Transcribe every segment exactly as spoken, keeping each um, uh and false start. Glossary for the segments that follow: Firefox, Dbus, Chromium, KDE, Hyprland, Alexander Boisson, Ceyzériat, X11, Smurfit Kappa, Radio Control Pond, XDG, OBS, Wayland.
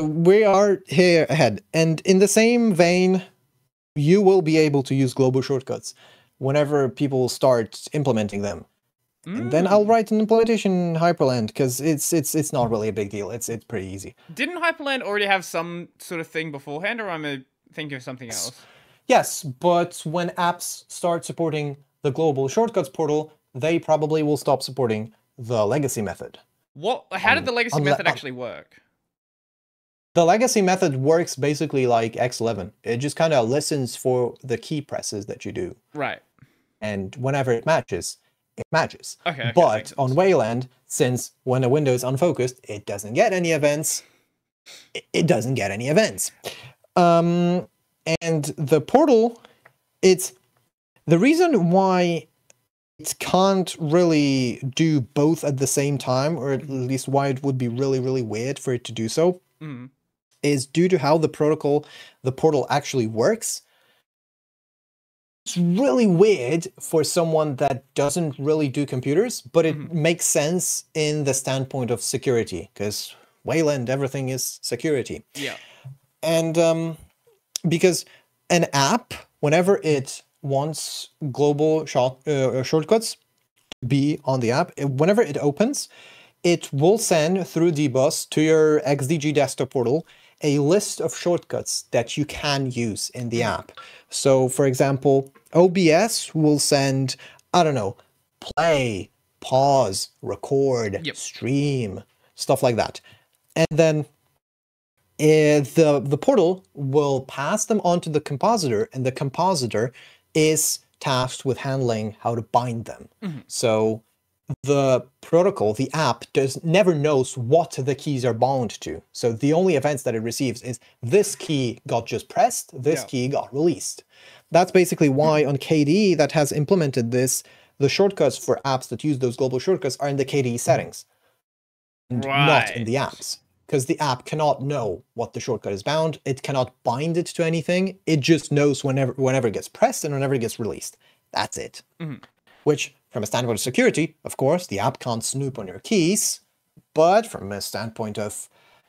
we are here ahead. And in the same vein, you will be able to use global shortcuts whenever people start implementing them. Mm. And then I'll write an implementation in Hyprland, because it's it's it's not really a big deal. It's it's pretty easy. Didn't Hyprland already have some sort of thing beforehand, or am I thinking of something else? Yes, but when apps start supporting the global shortcuts portal, they probably will stop supporting the legacy method. What? How did the legacy um, method actually work? The legacy method works basically like X eleven. It just kind of listens for the key presses that you do. Right. And whenever it matches, it matches. Okay. okay but on Wayland, since when a window is unfocused, it doesn't get any events. It, it doesn't get any events. Um, and the portal, it's the reason why it can't really do both at the same time, or at least why it would be really, really weird for it to do so. Mm. Is due to how the protocol, the portal actually works. It's really weird for someone that doesn't really do computers, but it mm-hmm. makes sense in the standpoint of security, because Wayland, everything is security. Yeah. And um, because an app, whenever it wants global short, uh, shortcuts to be on the app, whenever it opens, it will send through Dbus to your X D G desktop portal a list of shortcuts that you can use in the app. So, for example, O B S will send, I don't know, play, pause, record, yep. stream, stuff like that. And then uh, the, the portal will pass them on to the compositor, and the compositor is tasked with handling how to bind them. Mm-hmm. So the protocol, the app, does never knows what the keys are bound to. So the only events that it receives is this key got just pressed, this yeah. key got released. That's basically why on K D E that has implemented this, the shortcuts for apps that use those global shortcuts are in the K D E settings, and right. not in the apps. Because the app cannot know what the shortcut is bound, it cannot bind it to anything, it just knows whenever, whenever it gets pressed and whenever it gets released. That's it. Mm-hmm. Which, from a standpoint of security, of course, the app can't snoop on your keys, but from a standpoint of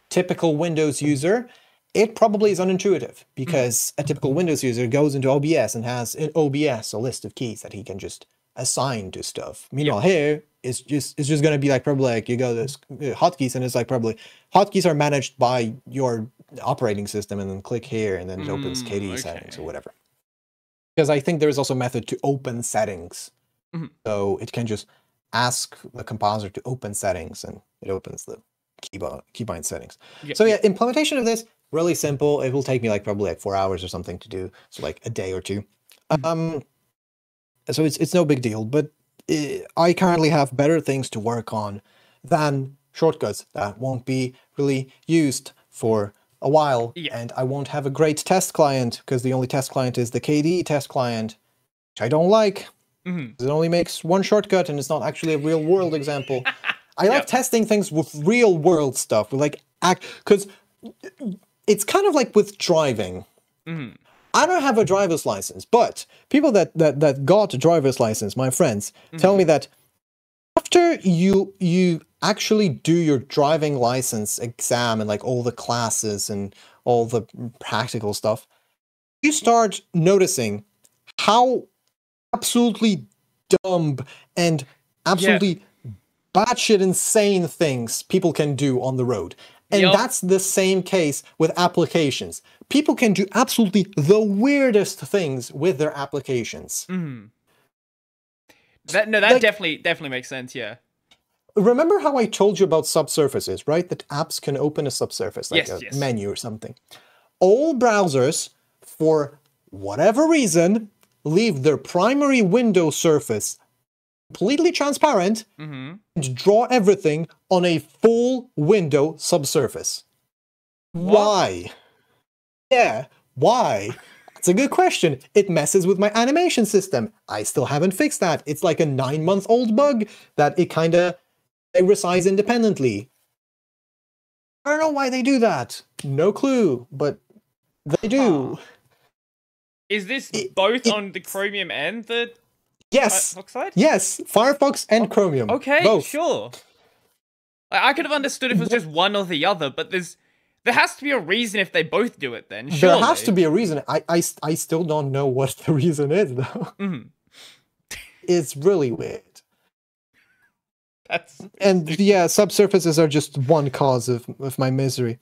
typical Windows user, it probably is unintuitive, because a typical Windows user goes into O B S and has in O B S a list of keys that he can just assign to stuff. Meanwhile, yeah. here, it's just it's just going to be like probably like you go to hotkeys, and it's like probably hotkeys are managed by your operating system, and then click here, and then it mm, opens K D E okay. settings or whatever. Because I think there is also a method to open settings. Mm-hmm. So it can just ask the compositor to open settings, and it opens the keybind keybind settings. Yeah. So yeah, implementation of this, really simple. It will take me like probably like four hours or something to do, so like a day or two. Mm-hmm. Um, so it's it's no big deal, but it, I currently have better things to work on than shortcuts that won't be really used for a while, yeah. and I won't have a great test client, because the only test client is the K D E test client, which I don't like. It only makes one shortcut, and it's not actually a real world example. I like yep. testing things with real world stuff, with like act, because it's kind of like with driving. Mm-hmm. I don't have a driver's license, but people that that that got a driver's license, my friends, mm-hmm. tell me that after you you actually do your driving license exam and like all the classes and all the practical stuff, you start noticing how absolutely dumb and absolutely yeah. batshit insane things people can do on the road. And yep. that's the same case with applications. People can do absolutely the weirdest things with their applications. Mm-hmm. That, no, that like, definitely definitely makes sense, yeah. Remember how I told you about subsurfaces, right? That apps can open a subsurface, like yes, a yes. menu or something. All browsers, for whatever reason, leave their primary window surface completely transparent mm-hmm. and draw everything on a full window subsurface. What? Why? Yeah, why? That's a good question. It messes with my animation system. I still haven't fixed that. It's like a nine-month-old bug that it kind of resides independently. I don't know why they do that. No clue, but they do. Is this it, both it, on the Chromium and the yes, Firefox side? Yes, Firefox and oh, Chromium. Okay, both. Sure. I, I could have understood if it was just one or the other, but there's There has to be a reason if they both do it then, surely. There has to be a reason. I, I, I still don't know what the reason is, though. Mm-hmm. It's really weird. That's... And yeah, subsurfaces are just one cause of, of my misery.